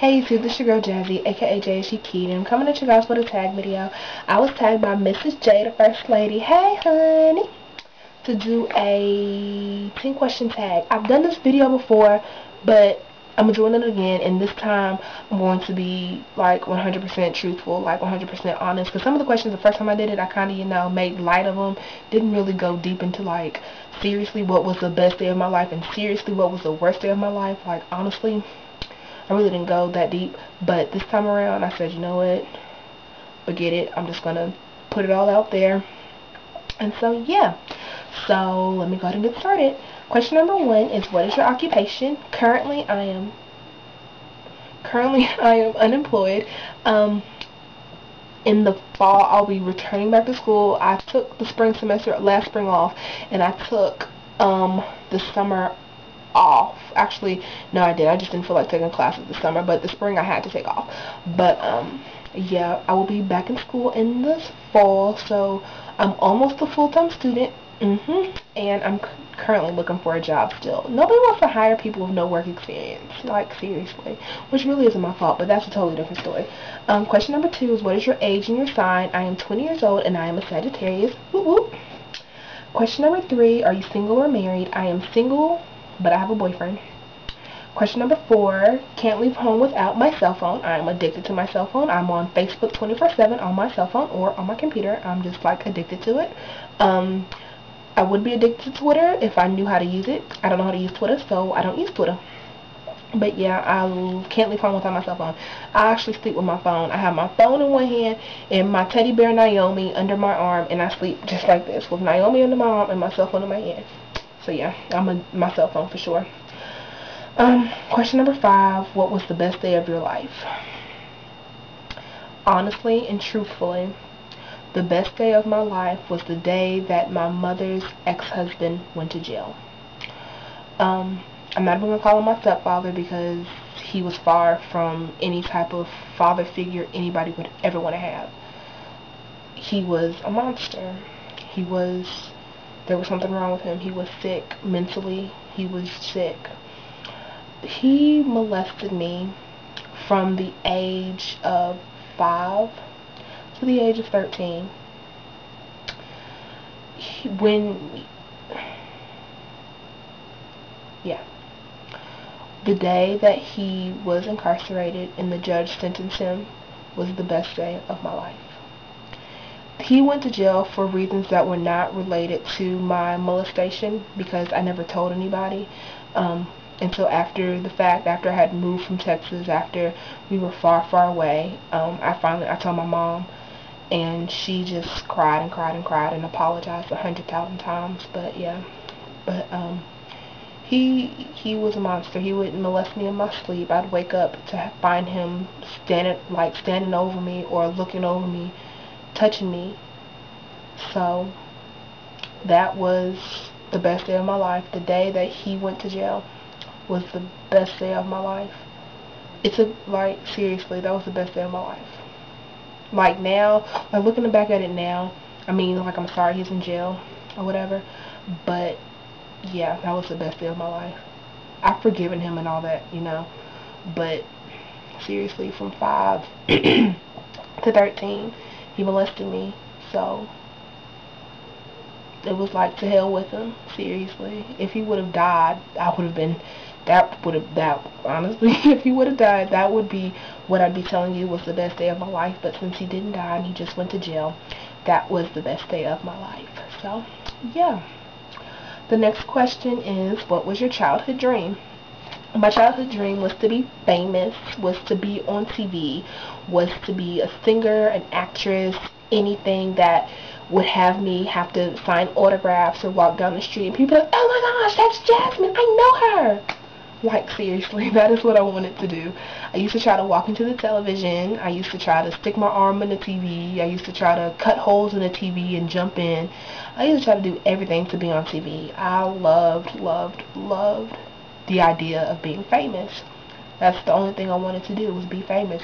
Hey YouTube, this is your girl Jazzy, aka JSE Keaton. I'm coming at you guys with a tag video. I was tagged by Mrs. J, the first lady, hey honey, to do a 10-question tag. I've done this video before, but I'm doing it again, and this time I'm going to be like 100% truthful, like 100% honest, because some of the questions the first time I did it, I kind of, you know, made light of them, didn't really go deep into like seriously what was the best day of my life and seriously what was the worst day of my life. Like honestly, I really didn't go that deep, but this time around I said, you know what, forget it, I'm just gonna put it all out there. And so yeah, so let me go ahead and get started. Question number 1 is, what is your occupation? Currently I am unemployed. In the fall I'll be returning back to school. I took the spring semester last spring off, and I took the summer off. Actually, no, I did. I just didn't feel like taking classes this summer, but the spring I had to take off. But yeah, I will be back in school in this fall, so I'm almost a full-time student. And I'm currently looking for a job still. Nobody wants to hire people with no work experience, like seriously, which really isn't my fault, but that's a totally different story. Question number 2 is, what is your age and your sign? I am 20 years old and I am a Sagittarius. Whoop whoop. Question number 3, are you single or married? I am single, but I have a boyfriend. Question number 4, can't leave home without my cell phone. I am addicted to my cell phone. I'm on Facebook 24/7 on my cell phone or on my computer. I'm just like addicted to it. I would be addicted to Twitter if I knew how to use it. I don't know how to use Twitter, so I don't use Twitter. But yeah, I can't leave home without my cell phone. I actually sleep with my phone. I have my phone in one hand and my teddy bear Naomi under my arm, and I sleep just like this with Naomi under my arm and my cell phone in my hand. So yeah, I'm my cell phone for sure. Question number 5, what was the best day of your life? Honestly and truthfully, the best day of my life was the day that my mother's ex-husband went to jail. I'm not even going to call him my stepfather because he was far from any type of father figure anybody would ever want to have. He was a monster. There was something wrong with him. He was sick mentally. He was sick. He molested me from the age of 5. To the age of 13. The day that he was incarcerated and the judge sentenced him was the best day of my life. He went to jail for reasons that were not related to my molestation because I never told anybody until after the fact, after I had moved from Texas, after we were far away. I told my mom, and she just cried and cried and cried and apologized 100,000 times. But yeah, he was a monster. He wouldn't molest me in my sleep. I'd wake up to find him standing over me or looking over me, touching me. So that was the best day of my life. The day that he went to jail was the best day of my life. Seriously, that was the best day of my life. Like now, like looking back at it now, I mean, like, I'm sorry he's in jail or whatever, but yeah, that was the best day of my life. I've forgiven him and all that, you know, but seriously, from 5 to 13, he molested me, so it was like, to hell with him, seriously. If he would have died, I would have been... honestly, if he would have died, that would be what I'd be telling you was the best day of my life. But since he didn't die and he just went to jail, that was the best day of my life. So yeah. The next question is, what was your childhood dream? My childhood dream was to be famous, was to be on TV, was to be a singer, an actress, anything that would have me have to sign autographs or walk down the street and people like, oh my gosh, that's Jasmine, I know her. Like seriously, that is what I wanted to do. I used to try to walk into the television. I used to try to stick my arm in the TV. I used to try to cut holes in the TV and jump in. I used to try to do everything to be on TV. I loved the idea of being famous. That's the only thing I wanted to do, was be famous.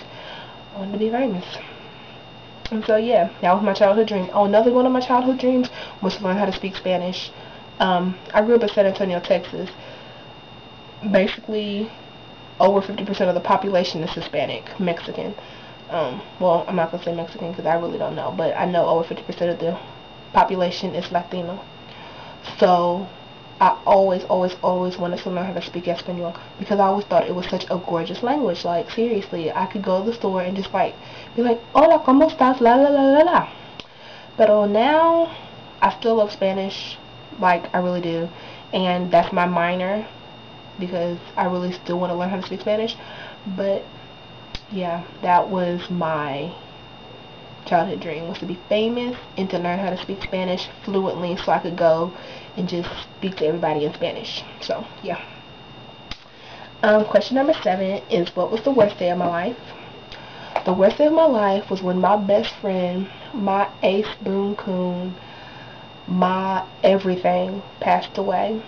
I wanted to be famous. And so yeah, that was my childhood dream. Oh, another one of my childhood dreams was to learn how to speak Spanish. I grew up in San Antonio, Texas. Basically, over 50% of the population is Hispanic, Mexican. Well, I'm not going to say Mexican because I really don't know, but I know over 50% of the population is Latino. So I always wanted to learn how to speak Espanol because I always thought it was such a gorgeous language. Like, seriously, I could go to the store and just like be like, hola, ¿cómo estás? La la la la la. But now I still love Spanish, like I really do, and that's my minor because I really still want to learn how to speak Spanish. But yeah, that was my childhood dream, was to be famous and to learn how to speak Spanish fluently so I could go and just speak to everybody in Spanish. So yeah. Question number 7 is, what was the worst day of my life? The worst day of my life was when my best friend, my ace boon coon, my everything passed away.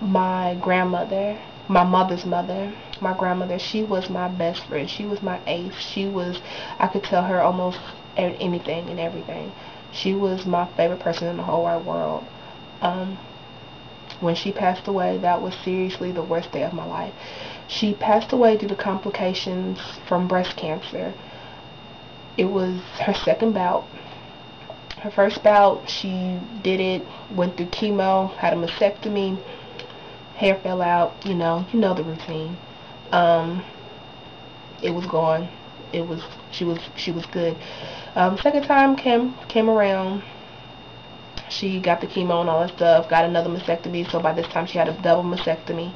My grandmother, my mother's mother, my grandmother, she was my best friend. She was my ace. She was, I could tell her almost anything and everything. She was my favorite person in the whole wide world. When she passed away, that was seriously the worst day of my life. She passed away due to complications from breast cancer. It was her second bout. Her first bout, she did it, went through chemo, had a mastectomy, hair fell out, you know the routine. It was gone. It was, she was good. Second time came around. She got the chemo and all that stuff, got another mastectomy, so by this time she had a double mastectomy.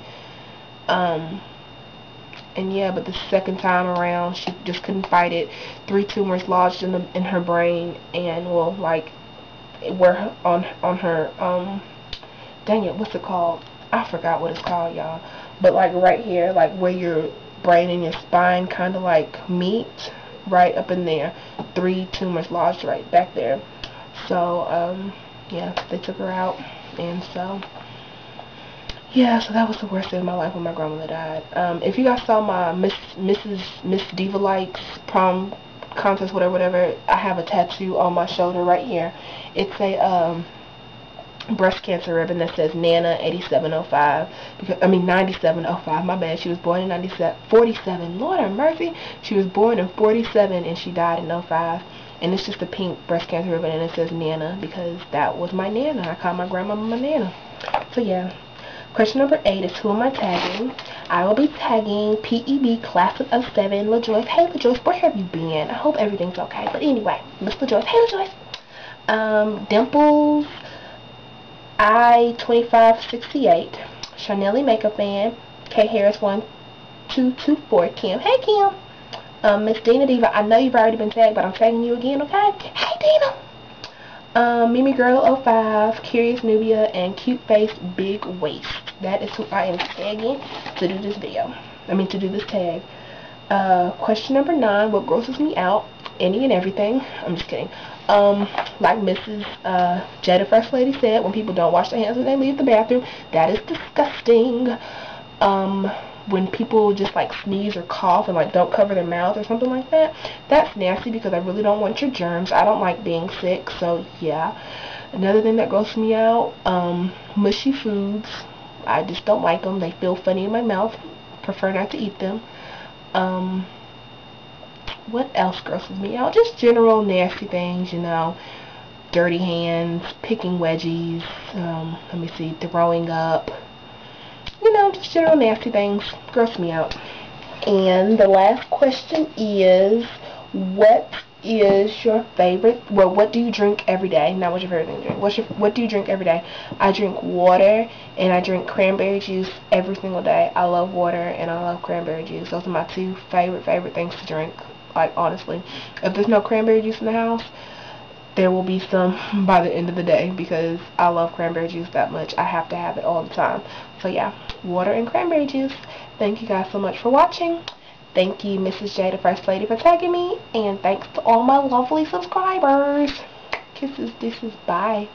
And yeah, but the second time around, she just couldn't fight it. 3 tumors lodged in her brain, and well, like, were on her, dang it, what's it called? I forgot what it's called, y'all. But like right here, like where your brain and your spine kind of like meet, right up in there, 3 tumors lodged right back there. So yeah, they took her out, and so yeah, so that was the worst day of my life when my grandmother died. If you guys saw my Miss Diva Likes prom contest, whatever, I have a tattoo on my shoulder right here. It's a breast cancer ribbon that says Nana 8705, because I mean 9705, my bad. She was born in 47, Lord have mercy. She was born in 47 and she died in 05, and it's just a pink breast cancer ribbon and it says Nana because that was my Nana. I called my grandma my Nana. So yeah. Question number 8 is, who am I tagging? I will be tagging P.E.B. Classic of 07, LaJoyce. Hey LaJoyce, where have you been? I hope everything's okay. But anyway, Miss LaJoyce. Hey LaJoyce. Dimples I2568, Chanelly Makeup Fan, K Harris 1224, Kim. Hey Kim. Miss Dana Diva, I know you've already been tagged, but I'm tagging you again, okay? Hey Dana. Mimi Girl05, Curious Nubia, and Cute Face Big Waist. That is who I am tagging to do this video. I mean to do this tag. Question number 9, what grosses me out? Any and everything. I'm just kidding. Like Mrs. J, the First Lady, said, when people don't wash their hands when they leave the bathroom, that is disgusting. When people just like sneeze or cough and like don't cover their mouth or something like that, that's nasty because I really don't want your germs. I don't like being sick, so yeah. Another thing that grosses me out, mushy foods. I just don't like them. They feel funny in my mouth. Prefer not to eat them. What else grosses me out? Just general nasty things, dirty hands, picking wedgies, let me see, throwing up, just general nasty things gross me out. And the last question is, what is your favorite, well, what do you drink every day? Not what's your favorite thing to drink. What do you drink every day? I drink water, and I drink cranberry juice every single day. I love water, and I love cranberry juice. Those are my 2 favorite things to drink. Like, honestly, if there's no cranberry juice in the house, there will be some by the end of the day because I love cranberry juice that much. I have to have it all the time. So yeah, water and cranberry juice. Thank you guys so much for watching. Thank you, Mrs. J, the First Lady, for tagging me. And thanks to all my lovely subscribers. Kisses, dishes, bye.